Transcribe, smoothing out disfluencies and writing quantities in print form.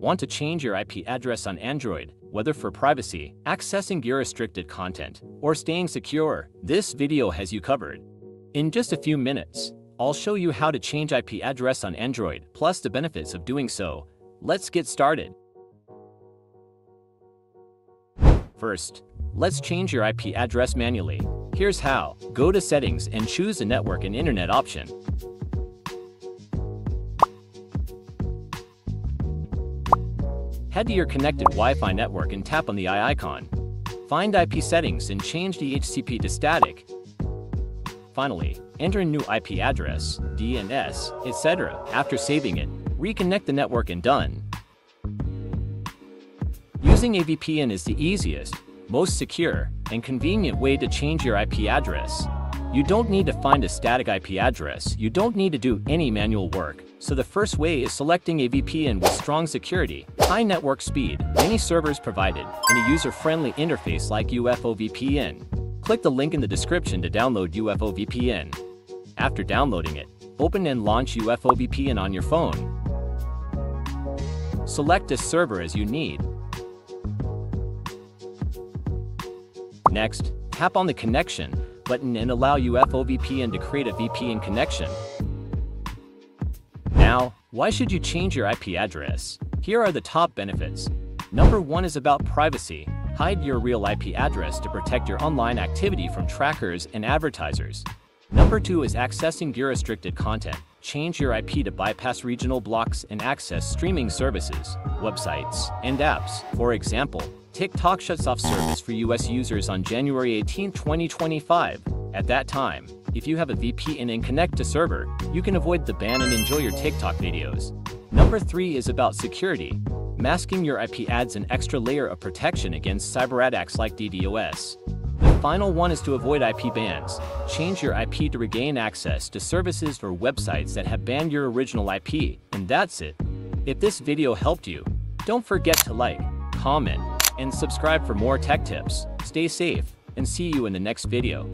Want to change your IP address on Android, whether for privacy, accessing your restricted content, or staying secure? This video has you covered. In just a few minutes, I'll show you how to change IP address on Android, plus the benefits of doing so. Let's get started. First, let's change your IP address manually. Here's how. Go to Settings and choose a Network and Internet option. Head to your connected Wi-Fi network and tap on the I icon. Find IP settings and change DHCP to static. Finally, enter a new IP address, DNS, etc. After saving it, reconnect the network and done. Using a VPN is the easiest, most secure, and convenient way to change your IP address. You don't need to find a static IP address, you don't need to do any manual work. So the first way is selecting a VPN with strong security, high network speed, many servers provided, and a user-friendly interface like UFO VPN. Click the link in the description to download UFO VPN. After downloading it, open and launch UFO VPN on your phone. Select a server as you need. Next, tap on the connection button and allow UFO VPN to create a VPN connection. Now, why should you change your IP address? Here are the top benefits. Number one is about privacy. Hide your real IP address to protect your online activity from trackers and advertisers. Number two is accessing your restricted content. Change your IP to bypass regional blocks and access streaming services, websites, and apps. For example, TikTok shuts off service for US users on January 18, 2025. At that time, if you have a VPN and connect to server, you can avoid the ban and enjoy your TikTok videos. Number three is about security. Masking your IP adds an extra layer of protection against cyber attacks like DDoS. The final one is to avoid IP bans. Change your IP to regain access to services or websites that have banned your original IP, and that's it. If this video helped you, don't forget to like, comment, and subscribe for more tech tips. Stay safe, and see you in the next video.